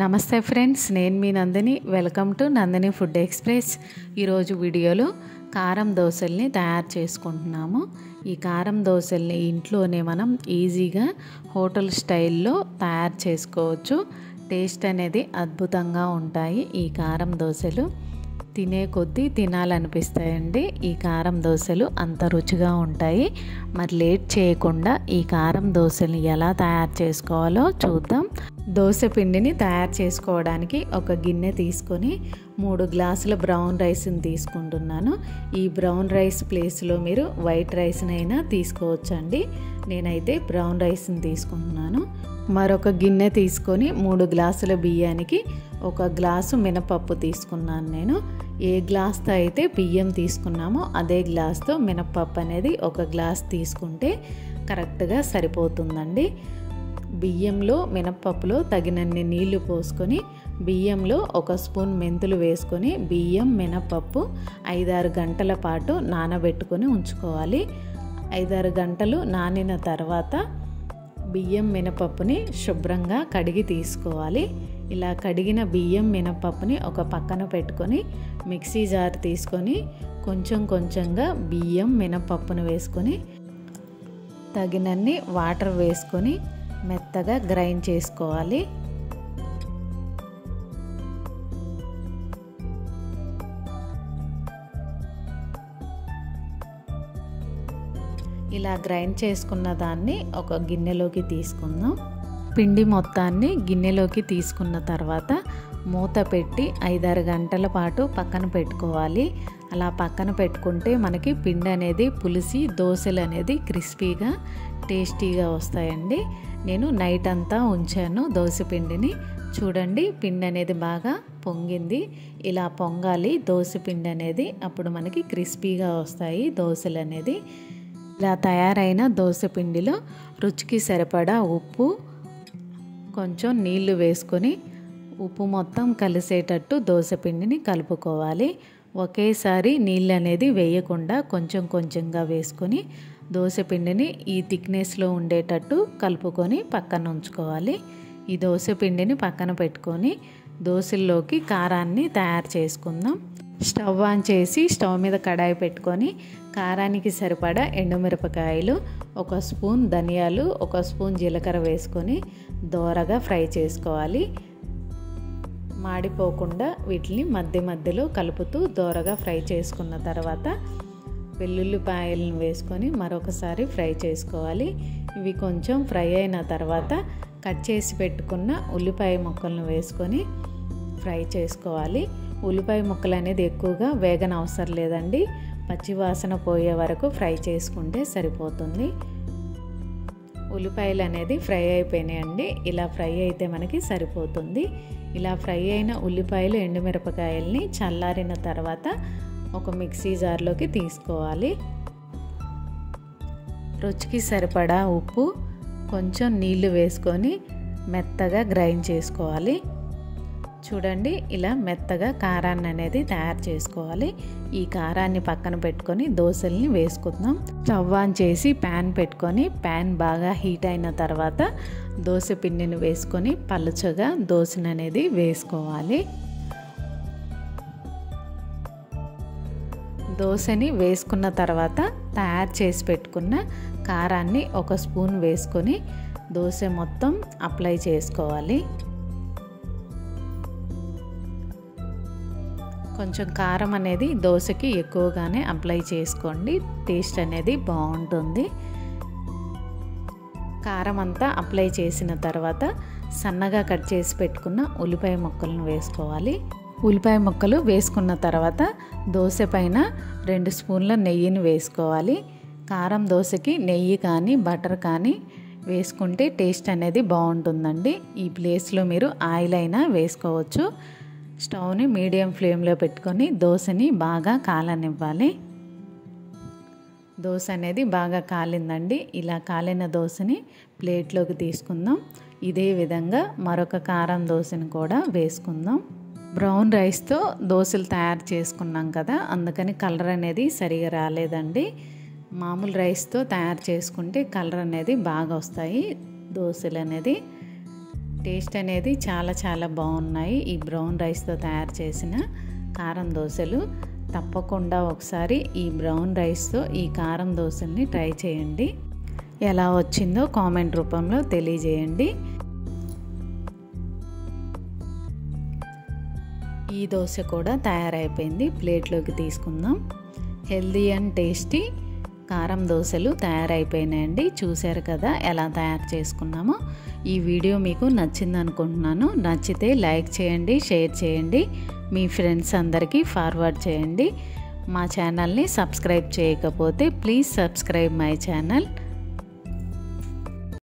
నమస్తే ఫ్రెండ్స్, నేను మీ Nandini. Welcome to Nandini food express. ఈరోజు వీడియోలో కారం దోశల్ని తయారు చేసుకుంటున్నాము. ఈ కారం దోశల్ని ఇంట్లోనే మనం ఈజీగా హోటల్ స్టైల్లో తయారు చేసుకోవచ్చు. టేస్ట్ అనేది అద్భుతంగా ఉంటాయి. ఈ కారం దోశలు తినే కొద్దీ తినాలనిపిస్తాయండి. ఈ కారం దోశలు అంత రుచిగా ఉంటాయి. మరి లేట్ చేయకుండా ఈ కారం దోశల్ని ఎలా తయారు చేసుకోవాలో చూద్దాం. దోశ పిండిని తయారు చేసుకోవడానికి ఒక గిన్నె తీసుకొని 3 గ్లాసుల బ్రౌన్ రైస్ని తీసుకుంటున్నాను. ఈ బ్రౌన్ రైస్ ప్లేస్లో మీరు వైట్ రైస్నైనా తీసుకోవచ్చండి. నేనైతే బ్రౌన్ రైస్ని తీసుకుంటున్నాను. మరొక గిన్నె తీసుకొని 3 గ్లాసుల బియ్యానికి 1 గ్లాసు మినపప్పు తీసుకున్నాను. నేను ఏ గ్లాస్తో అయితే బియ్యం తీసుకున్నామో అదే గ్లాస్తో మినపప్పు అనేది 1 గ్లాస్ తీసుకుంటే కరెక్ట్గా సరిపోతుందండి. బియ్యంలో మినపప్పులో తగినన్ని నీళ్లు పోసుకొని బియ్యంలో 1 స్పూన్ మెంతులు వేసుకొని బియ్యం మినపప్పు 5-6 గంటల పాటు నానబెట్టుకొని ఉంచుకోవాలి. 5-6 గంటలు నానిన తర్వాత బియ్యం మినపప్పుని శుభ్రంగా కడిగి తీసుకోవాలి. ఇలా కడిగిన బియ్యం మినపప్పుని ఒక పక్కన పెట్టుకొని మిక్సీ జార్ తీసుకొని కొంచెంగా బియ్యం మినపప్పును వేసుకొని తగినన్ని వాటర్ వేసుకొని మెత్తగా గ్రైండ్ చేసుకోవాలి. ఇలా గ్రైండ్ చేసుకున్న దాన్ని ఒక గిన్నెలోకి తీసుకుందాం. పిండి మొత్తాన్ని గిన్నెలోకి తీసుకున్న తర్వాత మూత పెట్టి 5-6 గంటల పాటు పక్కన పెట్టుకోవాలి. అలా పక్కన పెట్టుకుంటే మనకి పిండి అనేది పులిసి దోశలు అనేది క్రిస్పీగా టేస్టీగా వస్తాయండి. నేను నైట్ అంతా ఉంచాను దోశ పిండిని. చూడండి, పిండి అనేది బాగా పొంగింది. ఇలా పొంగాలి దోశ పిండి అనేది, అప్పుడు మనకి క్రిస్పీగా వస్తాయి దోశలు అనేది. ఇలా తయారైన దోశ పిండిలో రుచికి సరిపడా ఉప్పు, కొంచెం నీళ్లు వేసుకొని ఉప్పు మొత్తం కలిసేటట్టు దోశ పిండిని కలుపుకోవాలి. ఒకేసారి నీళ్ళు అనేది వేయకుండా కొంచెంగా వేసుకొని దోశ పిండిని ఈ థిక్నెస్లో ఉండేటట్టు కలుపుకొని పక్కన ఉంచుకోవాలి. ఈ దోశ పిండిని పక్కన పెట్టుకొని దోశల్లోకి కారాన్ని తయారు చేసుకుందాం. స్టవ్ ఆన్ చేసి స్టవ్ మీద కడాయి పెట్టుకొని కారానికి సరిపడా ఎండుమిరపకాయలు, 1 స్పూన్ ధనియాలు, 1 స్పూన్ జీలకర్ర వేసుకొని దోరగా ఫ్రై చేసుకోవాలి. మాడిపోకుండా వీటిని మధ్యలో కలుపుతూ దోరగా ఫ్రై చేసుకున్న తర్వాత వెల్లుల్లిపాయలను వేసుకొని మరొకసారి ఫ్రై చేసుకోవాలి. ఇవి కొంచెం ఫ్రై అయిన తర్వాత కట్ చేసి పెట్టుకున్న ఉల్లిపాయ ముక్కలను వేసుకొని ఫ్రై చేసుకోవాలి. ఉల్లిపాయ ముక్కలు అనేది ఎక్కువగా వేగన అవసరం లేదండి. పచ్చివాసన పోయే వరకు ఫ్రై చేసుకుంటే సరిపోతుంది. ఉల్లిపాయలు అనేది ఫ్రై అయిపోయినాయండి. ఇలా ఫ్రై అయితే మనకి సరిపోతుంది. ఇలా ఫ్రై అయిన ఉల్లిపాయలు ఎండుమిరపకాయల్ని చల్లారిన తర్వాత ఒక మిక్సీ జార్లోకి తీసుకోవాలి. రుచికి సరిపడా ఉప్పు, కొంచెం నీళ్లు వేసుకొని మెత్తగా గ్రైండ్ చేసుకోవాలి. చూడండి, ఇలా మెత్తగా కారాన్ని అనేది తయారు చేసుకోవాలి. ఈ కారాన్ని పక్కన పెట్టుకొని దోశల్ని వేసుకుందాం. స్టవ్ ఆన్ చేసి ప్యాన్ పెట్టుకొని ప్యాన్ బాగా హీట్ అయిన తర్వాత దోశ పిండిని వేసుకొని పలుచగా దోశను అనేది వేసుకోవాలి. దోశని వేసుకున్న తర్వాత తయారు చేసి పెట్టుకున్న కారాన్ని 1 స్పూన్ వేసుకొని దోశ మొత్తం అప్లై చేసుకోవాలి. కొంచెం కారం అనేది దోశకి ఎక్కువగానే అప్లై చేసుకోండి, టేస్ట్ అనేది బాగుంటుంది. కారం అంతా అప్లై చేసిన తర్వాత సన్నగా కట్ చేసి పెట్టుకున్న ఉల్లిపాయ ముక్కలను వేసుకోవాలి. ఉల్లిపాయ ముక్కలు వేసుకున్న తర్వాత దోశ పైన 2 స్పూన్ల నెయ్యిని వేసుకోవాలి. కారం దోశకి నెయ్యి కానీ బటర్ కానీ వేసుకుంటే టేస్ట్ అనేది బాగుంటుందండి. ఈ ప్లేస్లో మీరు ఆయిల్ అయినా వేసుకోవచ్చు. స్టవ్ని మీడియం ఫ్లేమ్లో పెట్టుకొని దోశని బాగా కాలనివ్వాలి. దోశ అనేది బాగా కాలిందండి. ఇలా కాలిన దోశని ప్లేట్లోకి తీసుకుందాం. ఇదే విధంగా మరొక కారం దోశని కూడా వేసుకుందాం. బ్రౌన్ రైస్తో దోశలు తయారు చేసుకున్నాం కదా, అందుకని కలర్ అనేది సరిగా రాలేదండి. మామూలు రైస్తో తయారు చేసుకుంటే కలర్ అనేది బాగా వస్తాయి దోశలు అనేది. టేస్ట్ అనేది చాలా చాలా బాగున్నాయి ఈ బ్రౌన్ రైస్తో తయారు చేసిన కారం దోశలు। తప్పకుండా ఒకసారి ఈ బ్రౌన్ రైస్తో ఈ కారం దోశల్ని ట్రై చేయండి। ఎలా వచ్చిందో కామెంట్ రూపంలో తెలియజేయండి। ఈ దోశ కూడా తయారైపోయింది, ప్లేట్లోకి తీసుకుందాం। హెల్దీ అండ్ టేస్టీ కారం దోశలు తయారైపోయినాయండి। చూశారు కదా ఎలా తయారు చేసుకున్నామో। ఈ వీడియో మీకు నచ్చింది అనుకుంటున్నాను। నచ్చితే లైక్ చేయండి, షేర్ చేయండి, మీ ఫ్రెండ్స్ అందరికీ ఫార్వర్డ్ చేయండి। మా ఛానల్ని సబ్స్క్రైబ్ చేయకపోతే ప్లీజ్ సబ్స్క్రైబ్ మై ఛానల్।